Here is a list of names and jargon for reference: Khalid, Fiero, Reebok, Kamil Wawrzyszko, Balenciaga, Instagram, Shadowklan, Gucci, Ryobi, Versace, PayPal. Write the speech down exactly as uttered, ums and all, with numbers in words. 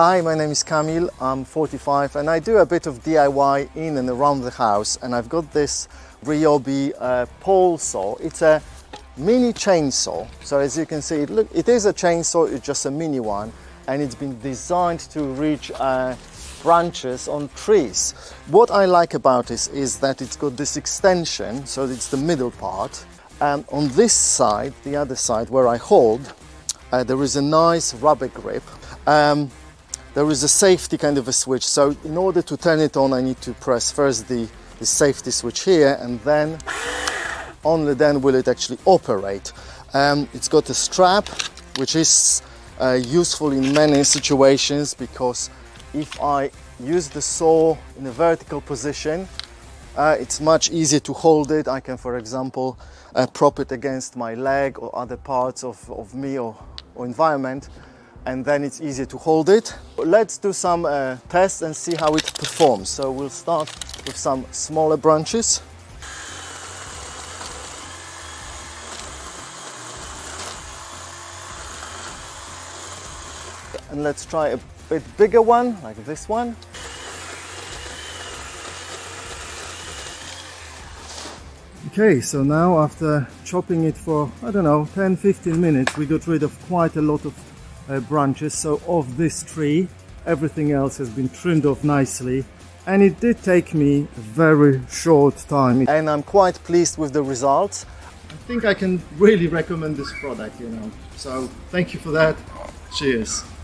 Hi, my name is Kamil, I'm forty-five and I do a bit of D I Y in and around the house, and I've got this Ryobi uh, pole saw. It's a mini chainsaw, so as you can see, it, look, it is a chainsaw, it's just a mini one, and it's been designed to reach uh, branches on trees. What I like about this is that it's got this extension, so it's the middle part, and on this side, the other side where I hold, uh, there is a nice rubber grip. Um, There is a safety kind of a switch, so in order to turn it on I need to press first the, the safety switch here, and then only then will it actually operate. Um, it's got a strap which is uh, useful in many situations, because if I use the saw in a vertical position uh, it's much easier to hold it. I can, for example, uh, prop it against my leg or other parts of, of me or, or environment, and then it's easier to hold it. Let's do some uh, tests and see how it performs. So we'll start with some smaller branches. And let's try a bit bigger one, like this one. Okay, so now after chopping it for, I don't know, ten to fifteen minutes, we got rid of quite a lot of Uh, branches, so of this tree everything else has been trimmed off nicely, and it did take me a very short time, and I'm quite pleased with the results. I think I can really recommend this product, you know, so thank you for that. Cheers.